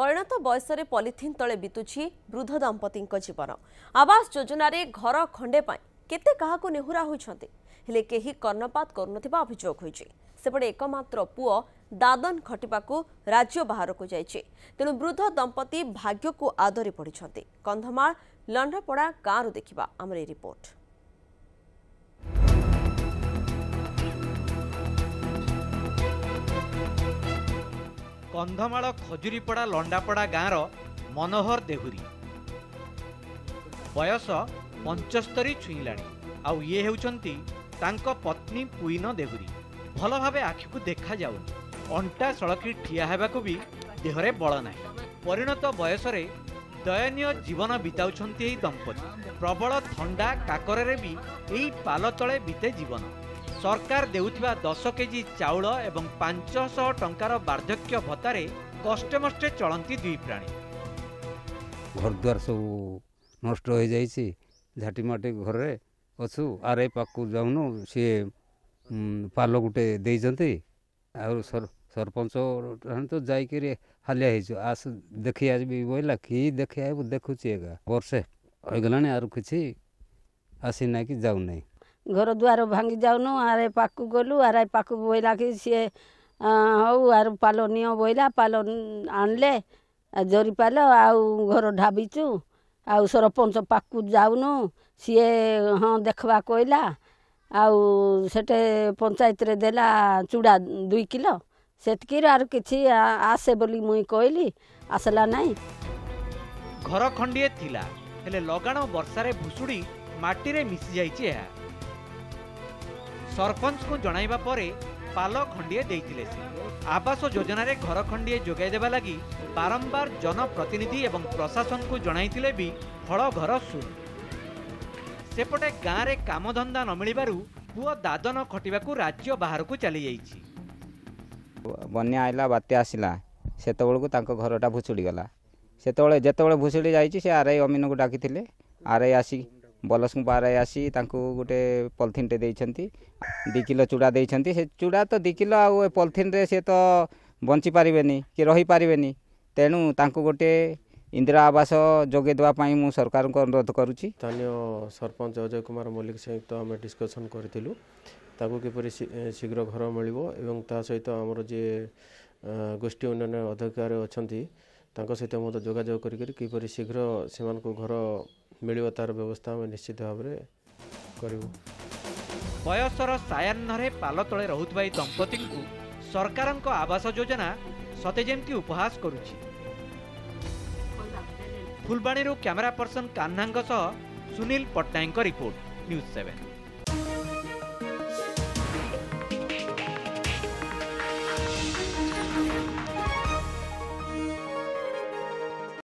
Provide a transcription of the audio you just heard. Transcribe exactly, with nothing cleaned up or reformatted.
परिणत बयसरे पॉलिथिन तले बीतुछि वृद्ध दंपति जीवन। आवास योजना रे घर खंडे पाई केते काहाकु नेहुरा होइछन्ते हेले केही कर्णपात करुनथिबा अभियोग होइछि। सेपटे एकमात्र पुओ दादन खटिपाकु राज्य बाहरकु जाइछि। तेणु वृद्ध दंपति भाग्यकु आदरी पडिछन्ते। कंधमाल लंढापड़ा गाँव देखिबा हमरे रिपोर्ट। कंधमाल खजुरीपड़ा लंडापड़ा गाँवर मनोहर देहुरी बयस पंचस्तरी छुईला आउ ये होउछंती तांको पत्नी पुईन देहुरी। भल भावे आखिकु देखा जाउनी, अंटा सड़की ठिया हेबाकु भी देहरे बळ नाही। परिणत बयसरे दयनीय जीवन बिताउछंती एही दंपति। प्रबल ठंडा काकररे भी एही पाल तळे बीते जीवन। सरकार देउथिबा दस केजी चाउल एवं पाँच सौ टंकार वार्धक्य भत्तारे कष्टे मष्टे चलती दुई प्राणी। घर द्वार सब नष्ट हो जाइछि, झाटीमाटी घरे अछु आरे पाकू जाउनु से पाल गुटे देइजंती आरो सर सरपंच तो जाइके हालिया हिजो आस देखि आजबी बोला की देखि आबो देखुछेगा वर्षे होइगलानी आरो किछि आसी ना कि जाउ नै। घर द्वार भांगी जाऊन आरे पाकू गलु आरे पाकू बोला कि सी हूँ आर पाल नि बोला पाल आणले जोरी पाल आउ घर ढाबीचु आउ सरपंच पाकू जाऊन सी हाँ देखवा कहला आउ सेटे पंचायत रे देला चूड़ा दुई किलो सेतकी आर किसी आसे बोली मुई कहली आसला नहीं। घर खंडे थिला हेले लगाण वर्षारे भुसुड़ी माटी रे मिसी जाइछि। या सरपंच को जणाइबा परे पाल खंडीए देइतिले। आवास योजना रे घर खंडीए जोगाई देबा लागि बारंबार जनप्रतिनिधि एवं प्रशासन को जणाइतिले भी फल घर सुन। सेपटे गाँव रे काम धंदा न मिलिबारु पुओ दादन खटिबाकु राज्य बाहर को चली जाइछि। बन्या आइला बात्या आसिला सेतबेल को तांको घरटा भुसुड़ी गला। सेतबेल जेतबेल भुसुड़ी जाइछि से आरई अमीन को डाकिथिले आरई आसी बलस बारे आसी तांको गोटे पॉलिथिन टे देइछंती दो किलो चूड़ा देइछंती। से चूड़ा तो दो किलो आ पॉलिथिन रे से तो बंची पारिबेनी कि रही पारिबेनी। तेनु तांको गोटे इंदिरा आवास जोगे देवा पाई मु सरकार को अनुरोध करुछि। स्थानीय सरपंच अजय कुमार मल्लिक सहित आम डिस्कसन करथिलु ताको किपरि शीघ्र घर मिलिबो एवं ता सहित हमर जे गोष्ठी उन्नयन अधिकारी अछंती तांको सहित मत जोगाजोग करिकरि किपरि शीघ्र सेमानको घर मिलिबा तार व्यवस्था में निश्चित भाव में करिवो। बयसर सायान्नरे पाल तले रहुतबाई दंपति को सरकार को आवास योजना सतेजेम की उपहास करुछि। फुलबाणी रो कैमरा पर्सन कान्हांग सह Sunil Pattnaik report news seven.